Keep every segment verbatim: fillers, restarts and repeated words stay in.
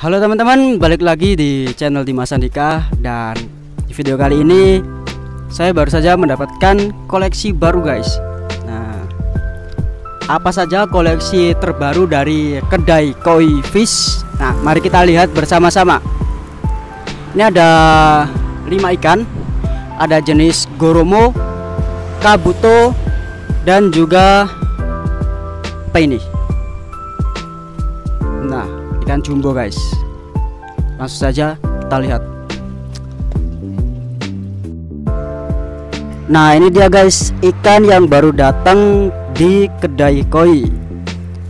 Halo teman-teman, balik lagi di channel Dimas Andhika. Dan di video kali ini saya baru saja mendapatkan koleksi baru, guys. Nah, apa saja koleksi terbaru dari kedai Koi Fish? Nah, mari kita lihat bersama-sama. Ini ada lima ikan. Ada jenis Goromo, Kabuto, dan juga apa ini? Nah, ikan jumbo, guys. Langsung saja kita lihat. Nah, ini dia, guys, ikan yang baru datang di kedai Koi.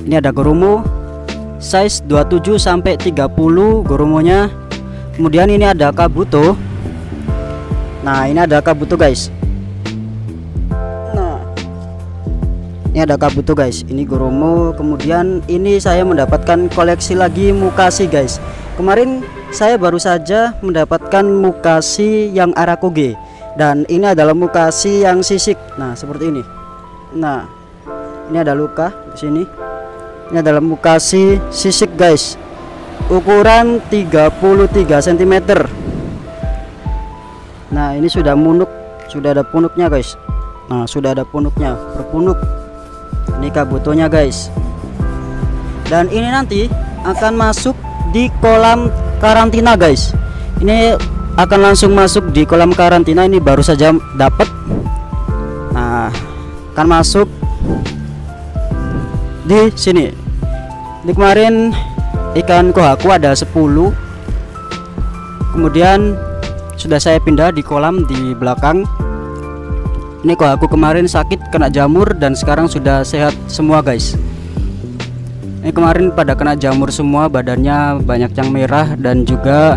Ini ada goromo size dua puluh tujuh sampai tiga puluh goromonya. Kemudian ini ada kabuto. Nah, ini ada kabuto, guys. Nah, ini ada kabuto, guys. Ini goromo. Kemudian ini saya mendapatkan koleksi lagi mukashi, guys. Kemarin saya baru saja mendapatkan mukashi yang arakoge, dan ini adalah mukashi yang sisik. Nah, seperti ini. Nah, ini ada luka di sini. Ini adalah mukashi sisik, guys. Ukuran tiga puluh tiga sentimeter. Nah, ini sudah munuk, sudah ada punuknya, guys. Nah, sudah ada punuknya, berpunuk. Ini kabutonya, guys, dan ini nanti akan masuk di kolam karantina, guys. Ini akan langsung masuk di kolam karantina. Ini baru saja dapat. Nah, akan masuk di sini. Ini kemarin ikan kohaku ada sepuluh, kemudian sudah saya pindah di kolam di belakang. Ini kohaku kemarin sakit kena jamur dan sekarang sudah sehat semua, guys. Ini kemarin pada kena jamur semua, badannya banyak yang merah dan juga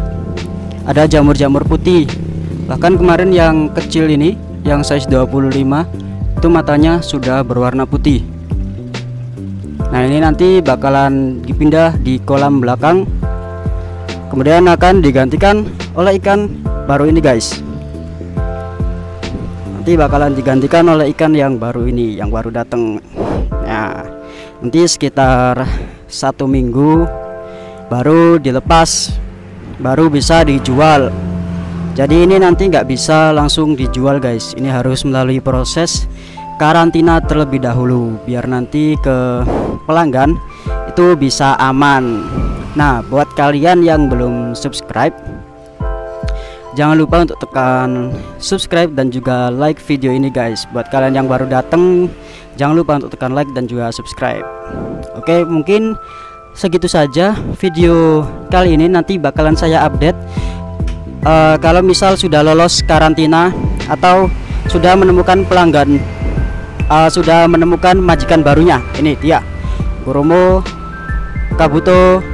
ada jamur-jamur putih. Bahkan kemarin yang kecil ini yang size dua puluh lima itu matanya sudah berwarna putih. Nah, ini nanti bakalan dipindah di kolam belakang, kemudian akan digantikan oleh ikan baru ini, guys. Nanti bakalan digantikan oleh ikan yang baru ini, yang baru datang. Nah, nanti sekitar satu minggu baru dilepas, baru bisa dijual. Jadi ini nanti nggak bisa langsung dijual, guys. Ini harus melalui proses karantina terlebih dahulu, biar nanti ke pelanggan itu bisa aman. Nah, buat kalian yang belum subscribe, jangan lupa untuk tekan subscribe dan juga like video ini, guys. Buat kalian yang baru datang, jangan lupa untuk tekan like dan juga subscribe. Oke, mungkin segitu saja video kali ini. Nanti bakalan saya update uh, kalau misal sudah lolos karantina atau sudah menemukan pelanggan, uh, sudah menemukan majikan barunya. Ini dia goromo, kabuto,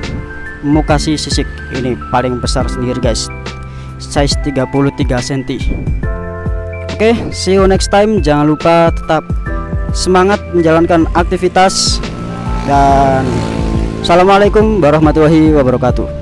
mukashi sisik. Ini paling besar sendiri, guys, size tiga puluh tiga sentimeter. Oke, see you next time. Jangan lupa tetap semangat menjalankan aktivitas, dan assalamualaikum warahmatullahi wabarakatuh.